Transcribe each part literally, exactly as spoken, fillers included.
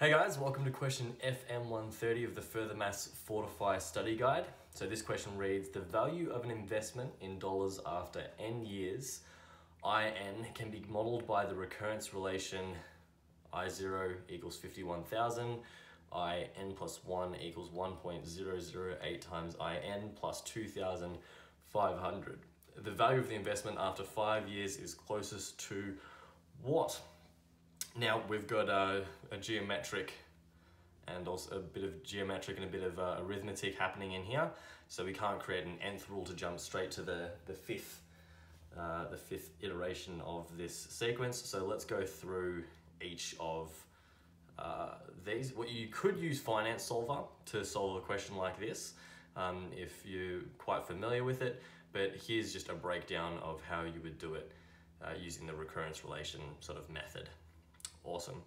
Hey guys, welcome to question F M one thirty of the Further Maths Fortify Study Guide. So this question reads, the value of an investment in dollars after n years, I N, can be modeled by the recurrence relation I zero equals fifty-one thousand, I N plus one equals one point zero zero eight times I N plus two thousand five hundred. The value of the investment after five years is closest to what? Now we've got a, a geometric and also a bit of geometric and a bit of uh, arithmetic happening in here. So we can't create an nth rule to jump straight to the, the, fifth, uh, the fifth iteration of this sequence. So let's go through each of uh, these. Well, you could use Finance Solver to solve a question like this um, if you're quite familiar with it, but here's just a breakdown of how you would do it uh, using the recurrence relation sort of method. Awesome.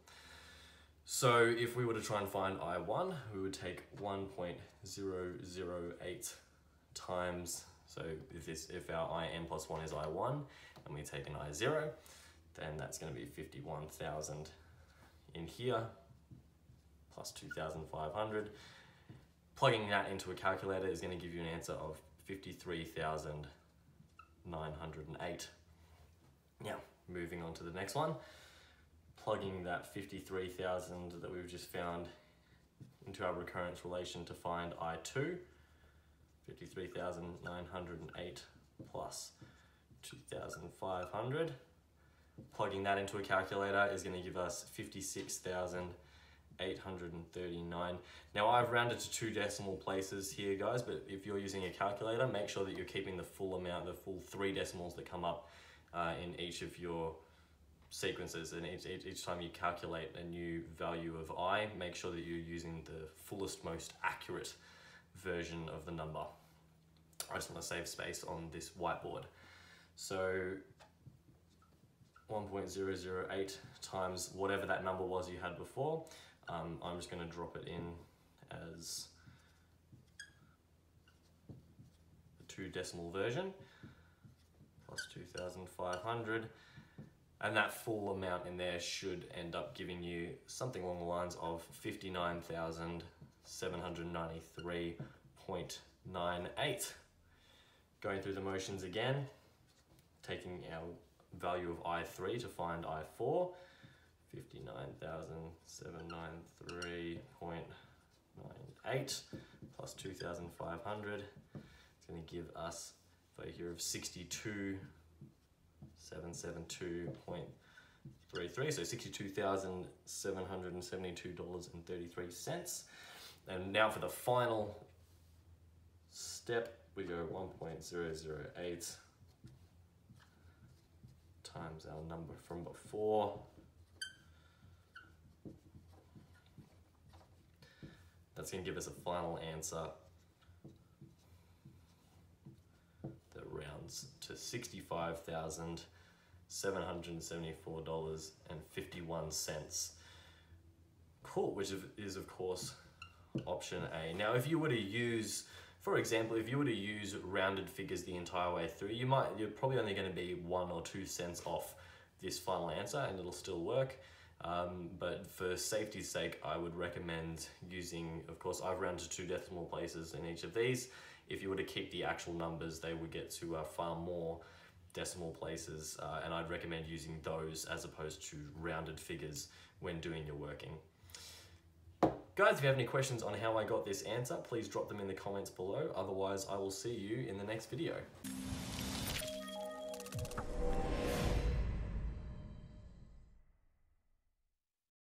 So if we were to try and find I one, we would take one point zero zero eight times, so if this, if our I N plus one is I one and we take an I zero, then that's going to be fifty-one thousand in here plus two thousand five hundred. Plugging that into a calculator is going to give you an answer of fifty-three thousand nine hundred eight. Now, moving on to the next one. Plugging that fifty-three thousand that we've just found into our recurrence relation to find I two, fifty-three thousand nine hundred eight plus two thousand five hundred. Plugging that into a calculator is going to give us fifty-six thousand eight hundred thirty-nine. Now I've rounded to two decimal places here guys, but if you're using a calculator, make sure that you're keeping the full amount, the full three decimals that come up uh, in each of your sequences, and each, each, each time you calculate a new value of I, make sure that you're using the fullest, most accurate version of the number. I just want to save space on this whiteboard. So one point zero zero eight times whatever that number was you had before, um, I'm just going to drop it in as the two decimal version, plus two thousand five hundred. And that full amount in there should end up giving you something along the lines of fifty-nine thousand seven hundred ninety-three point nine eight. Going through the motions again, taking our value of I three to find I four, fifty-nine thousand seven hundred ninety-three point nine eight plus two thousand five hundred. It's going to give us a value here of sixty-two thousand seven hundred seventy-two point three three, so sixty-two thousand seven hundred seventy-two dollars and thirty-three cents. And now for the final step, we go one point zero zero eight times our number from before. That's going to give us a final answer that rounds to sixty-five thousand seven hundred seventy-four dollars and fifty-one cents. Cool, which is of course option A. Now if you were to use, for example, if you were to use rounded figures the entire way through, you might, you're probably only going to be one or two cents off this final answer and it'll still work. Um, but for safety's sake, I would recommend using, of course, I've rounded two decimal places in each of these. If you were to keep the actual numbers, they would get to uh, far more decimal places, uh, and I'd recommend using those as opposed to rounded figures when doing your working. Guys, if you have any questions on how I got this answer, please drop them in the comments below. Otherwise, I will see you in the next video.